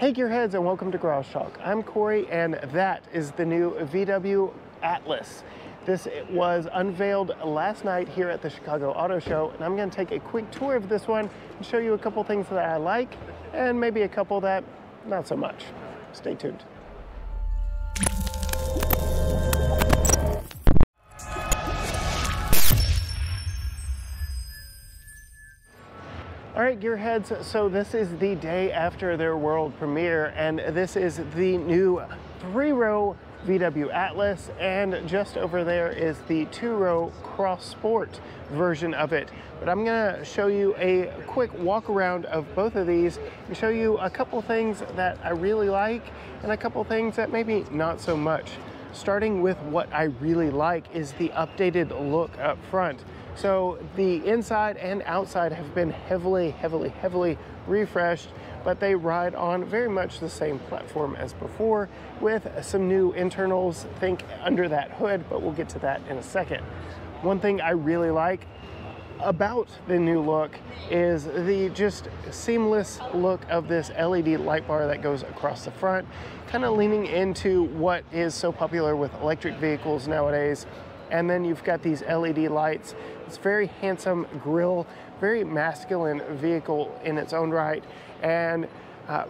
Hey gearheads, and welcome to Garage Talk. I'm Corey, and that is the new VW Atlas. This was unveiled last night here at the Chicago Auto Show, and I'm going to take a quick tour of this one and show you a couple things that I like and maybe a couple that not so much. Stay tuned. All right, gearheads, so this is the day after their world premiere, and this is the new 3-row VW Atlas, and just over there is the 2-row Cross Sport version of it. But I'm gonna show you a quick walk around of both of these and show you a couple things that I really like and a couple things that maybe not so much. Starting with what I really like is the updated look up front. So the inside and outside have been heavily refreshed, but they ride on very much the same platform as before with some new internals, think under that hood, but we'll get to that in a second. One thing I really like about the new look is the just seamless look of this LED light bar that goes across the front, kind of leaning into what is so popular with electric vehicles nowadays. And then you've got these LED lights. It's very handsome grille, very masculine vehicle in its own right, and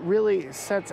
really stands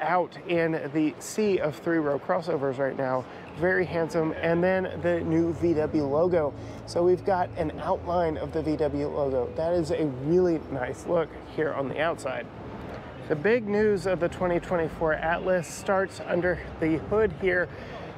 out in the sea of 3-row crossovers right now. Very handsome. And then the new VW logo. So we've got an outline of the VW logo. That is a really nice look here on the outside. The big news of the 2024 Atlas starts under the hood here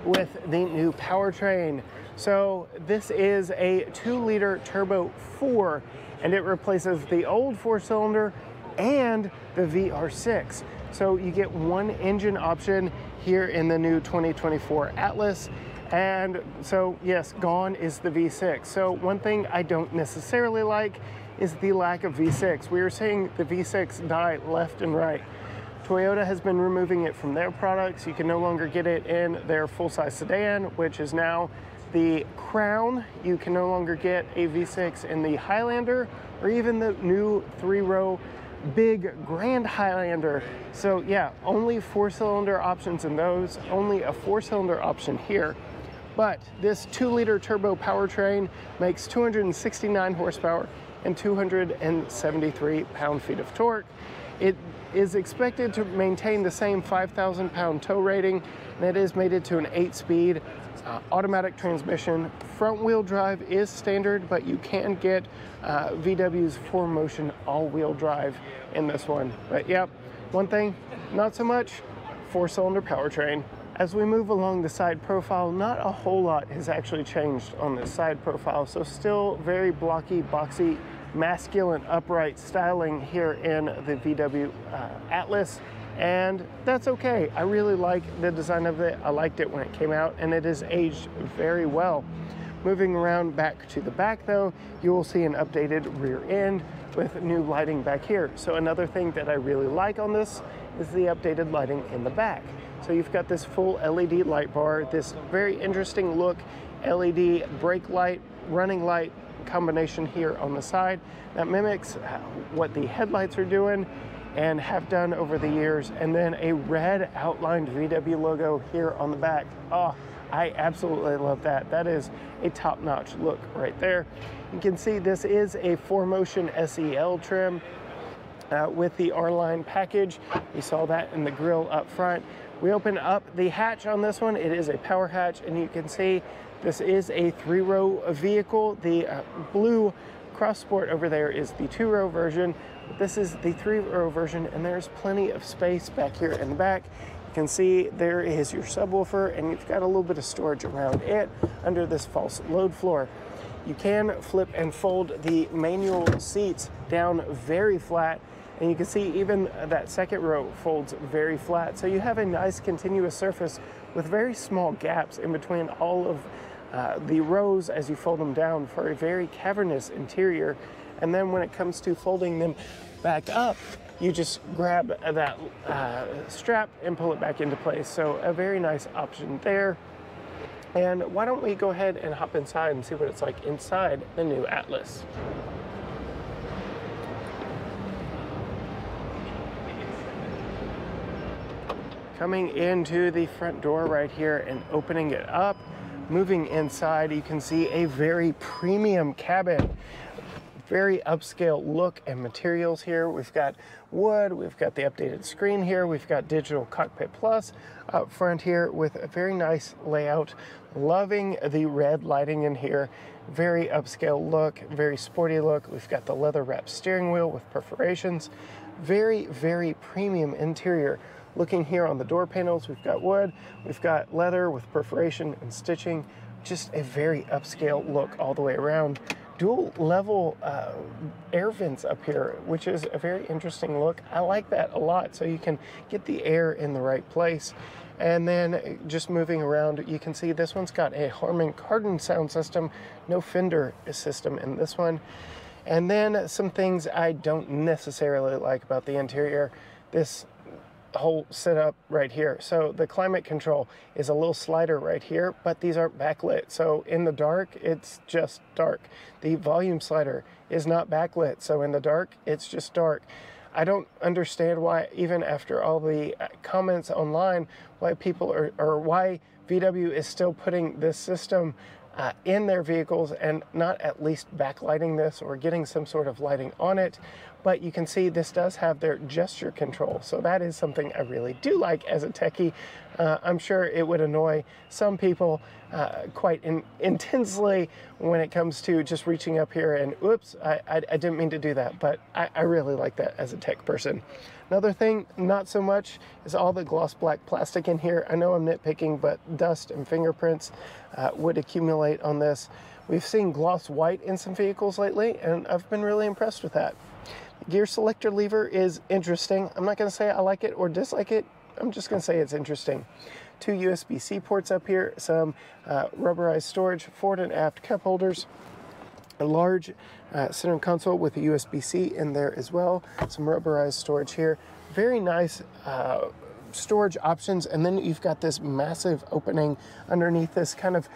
with the new powertrain. So this is a 2-liter turbo 4, and it replaces the old 4-cylinder and the VR6. So you get one engine option here in the new 2024 Atlas. And so yes, gone is the V6. So one thing I don't necessarily like is the lack of V6. We are seeing the V6 die left and right. Toyota has been removing it from their products. You can no longer get it in their full-size sedan, which is now the Crown. You can no longer get a V6 in the Highlander or even the new 3-row big Grand Highlander. So yeah, only 4-cylinder options in those, only a 4-cylinder option here. But this 2-liter turbo powertrain makes 269 horsepower and 273 pound-feet of torque. It is expected to maintain the same 5,000 pound tow rating, and it is mated to an 8-speed automatic transmission. Front wheel drive is standard, but you can get VW's 4Motion all-wheel drive in this one. But yep, one thing, not so much, 4-cylinder powertrain. As we move along the side profile, not a whole lot has actually changed on this side profile, so still very blocky, boxy, masculine, upright styling here in the VW Atlas, and that's okay. I really like the design of it. I liked it when it came out, and it has aged very well. Moving around back to the back though, you will see an updated rear end with new lighting back here. So another thing that I really like on this is the updated lighting in the back. So you've got this full LED light bar, this very interesting look LED brake light, running light combination here on the side that mimics what the headlights are doing and have done over the years. And then a red outlined VW logo here on the back. Oh, I absolutely love that. That is a top-notch look right there. You can see this is a 4Motion SEL trim with the R-line package. We saw that in the grille up front. We open up the hatch on this one. It is a power hatch, and you can see this is a 3-row vehicle. The blue Cross Sport over there is the 2-row version. This is the 3-row version, and there's plenty of space back here in the back. You can see there is your subwoofer, and you've got a little bit of storage around it under this false load floor. You can flip and fold the manual seats down very flat, and you can see even that second row folds very flat. So you have a nice continuous surface with very small gaps in between all of the rows as you fold them down for a very cavernous interior. And then when it comes to folding them back up, you just grab that strap and pull it back into place. So a very nice option there. And why don't we go ahead and hop inside and see what it's like inside the new Atlas. Coming into the front door right here and opening it up, moving inside, you can see a very premium cabin. Very upscale look and materials here. We've got wood, we've got the updated screen here, we've got digital cockpit plus up front here with a very nice layout. Loving the red lighting in here. Very upscale look, very sporty look. We've got the leather wrapped steering wheel with perforations. Very, very premium interior. Looking here on the door panels, we've got wood, we've got leather with perforation and stitching. Just a very upscale look all the way around. Dual level air vents up here, which is a very interesting look. I like that a lot, so you can get the air in the right place. And then just moving around, you can see this one's got a Harman Kardon sound system, no Fender system in this one. And then some things I don't necessarily like about the interior, this whole setup right here. So the climate control is a little slider right here, but these aren't backlit. So in the dark, it's just dark. The volume slider is not backlit. So in the dark, it's just dark. I don't understand why, even after all the comments online, why people are, or why VW is still putting this system in their vehicles and not at least backlighting this or getting some sort of lighting on it. But you can see this does have their gesture control, so that is something I really do like as a techie. I'm sure it would annoy some people quite intensely when it comes to just reaching up here and oops, I didn't mean to do that, but I really like that as a tech person. Another thing, not so much, is all the gloss black plastic in here. I know I'm nitpicking, but dust and fingerprints would accumulate on this. We've seen gloss white in some vehicles lately, and I've been really impressed with that. Gear selector lever is interesting. I'm not going to say I like it or dislike it. I'm just going to say it's interesting. Two USB-C ports up here, some rubberized storage, forward and aft cup holders, a large center console with a USB-C in there as well, some rubberized storage here. Very nice storage options, and then you've got this massive opening underneath this kind of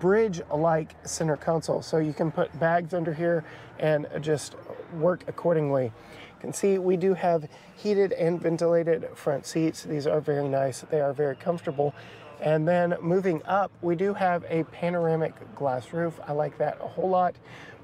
bridge-like center console, so you can put bags under here and just work accordingly. You can see we do have heated and ventilated front seats. These are very nice. They are very comfortable. And then moving up, we do have a panoramic glass roof. I like that a whole lot.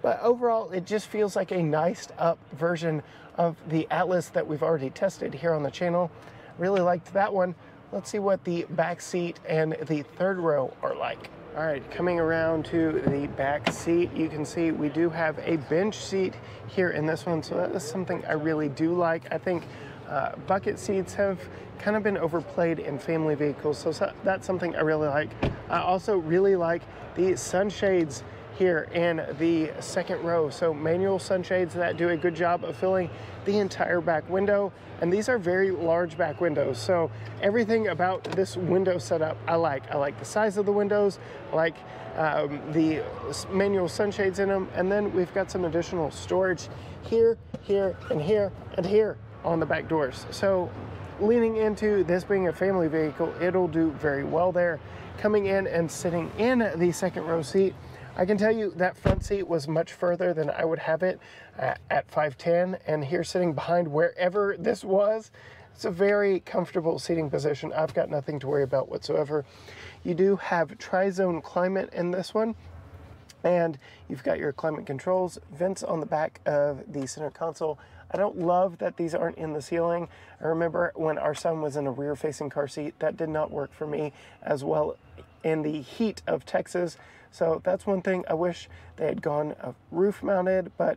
But overall, it just feels like a niced up version of the Atlas that we've already tested here on the channel. Really liked that one. Let's see what the back seat and the third row are like. All right, coming around to the back seat, you can see we do have a bench seat here in this one, so that is something I really do like. I think bucket seats have kind of been overplayed in family vehicles, so that's something I really like. I also really like the sunshades here in the second row. So manual sunshades that do a good job of filling the entire back window. And these are very large back windows. So everything about this window setup I like. I like the size of the windows, I like the manual sunshades in them. And then we've got some additional storage here, here, and here, and here on the back doors. So leaning into this being a family vehicle, it'll do very well there. Coming in and sitting in the second row seat, I can tell you that front seat was much further than I would have it at 5'10", and here sitting behind wherever this was, it's a very comfortable seating position. I've got nothing to worry about whatsoever. You do have tri-zone climate in this one, and you've got your climate controls, vents on the back of the center console. I don't love that these aren't in the ceiling. I remember when our son was in a rear-facing car seat, that did not work for me as well in the heat of Texas. So that's one thing I wish they had gone roof mounted, but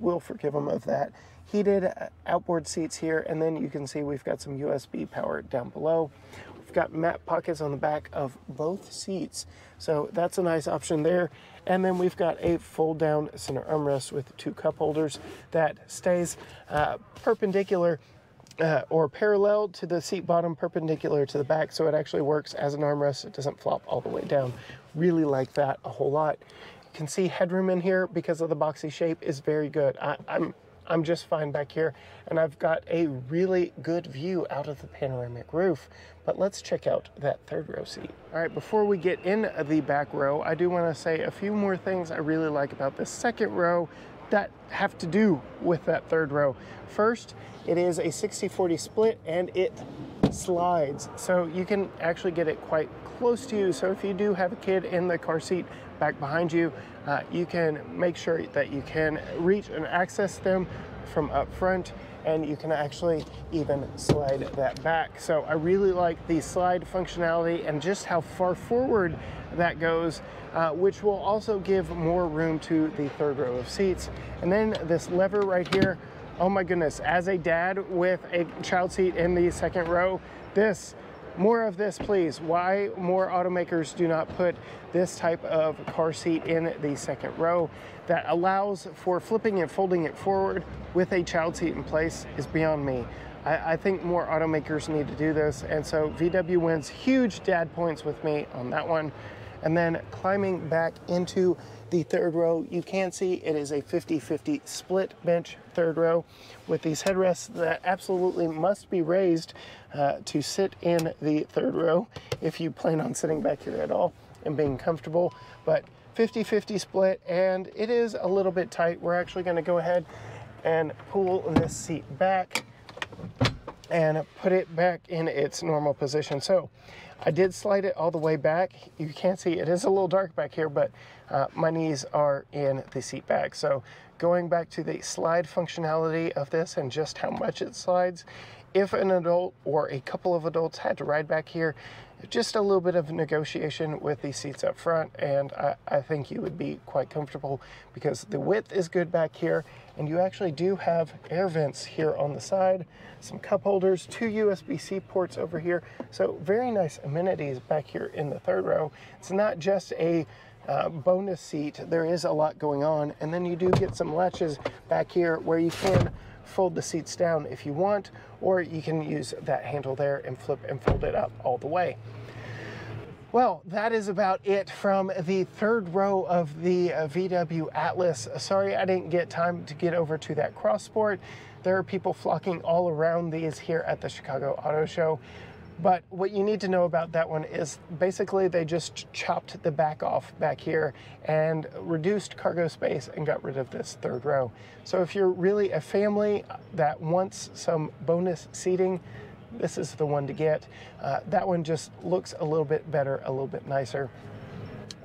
we'll forgive them of that. Heated outboard seats here, and then you can see we've got some USB power down below. We've got mat pockets on the back of both seats, so that's a nice option there. And then we've got a fold down center armrest with two cup holders that stays perpendicular or parallel to the seat bottom, perpendicular to the back, so it actually works as an armrest. It doesn't flop all the way down. Really like that a whole lot. You can see headroom in here because of the boxy shape is very good. I'm just fine back here, and I've got a really good view out of the panoramic roof. But let's check out that third row seat. All right, before we get in the back row, I do want to say a few more things I really like about the second row that have to do with that third row. First, it is a 60-40 split, and it slides, so you can actually get it quite close to you. So if you do have a kid in the car seat back behind you, you can make sure that you can reach and access them from up front, and you can actually even slide that back. So I really like the slide functionality and just how far forward that goes, which will also give more room to the third row of seats. And then this lever right here, oh my goodness, as a dad with a child seat in the second row, more of this, please. Why more automakers do not put this type of car seat in the second row that allows for flipping and folding it forward with a child seat in place is beyond me. I think more automakers need to do this, and so VW wins huge dad points with me on that one. And then climbing back into the third row, you can see it is a 50-50 split bench third row with these headrests that absolutely must be raised to sit in the third row if you plan on sitting back here at all and being comfortable. But 50-50 split, and it is a little bit tight. We're actually going to go ahead and pull this seat back and put it back in its normal position. So I did slide it all the way back. You can't see, it is a little dark back here, but my knees are in the seat bag. So going back to the slide functionality of this and just how much it slides, if an adult or a couple of adults had to ride back here, just a little bit of negotiation with the seats up front, and I think you would be quite comfortable because the width is good back here, and you actually do have air vents here on the side, some cup holders, 2 USB-C ports over here. So very nice amenities back here in the third row. It's not just a bonus seat. There is a lot going on, and then you do get some latches back here where you can fold the seats down if you want, or you can use that handle there and flip and fold it up all the way. Well, that is about it from the third row of the VW Atlas. Sorry I didn't get time to get over to that Cross Sport. There are people flocking all around these here at the Chicago Auto Show. But what you need to know about that one is basically they just chopped the back off back here and reduced cargo space and got rid of this third row. So if you're really a family that wants some bonus seating, this is the one to get. That one just looks a little bit better, a little bit nicer.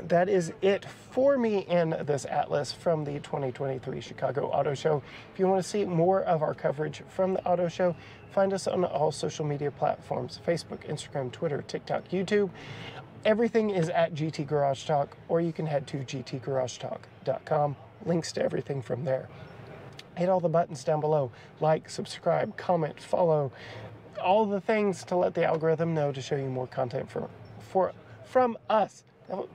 That is it for me in this Atlas from the 2023 Chicago Auto Show. If you want to see more of our coverage from the Auto Show, find us on all social media platforms: Facebook, Instagram, Twitter, TikTok, YouTube. Everything is at GT Garage Talk, or you can head to gtgaragetalk.com. Links to everything from there. Hit all the buttons down below. Like, subscribe, comment, follow. All the things to let the algorithm know to show you more content from us.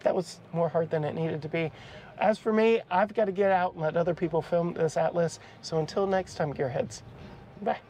That was more hard than it needed to be. As for me, I've got to get out and let other people film this Atlas. So until next time, gearheads, bye.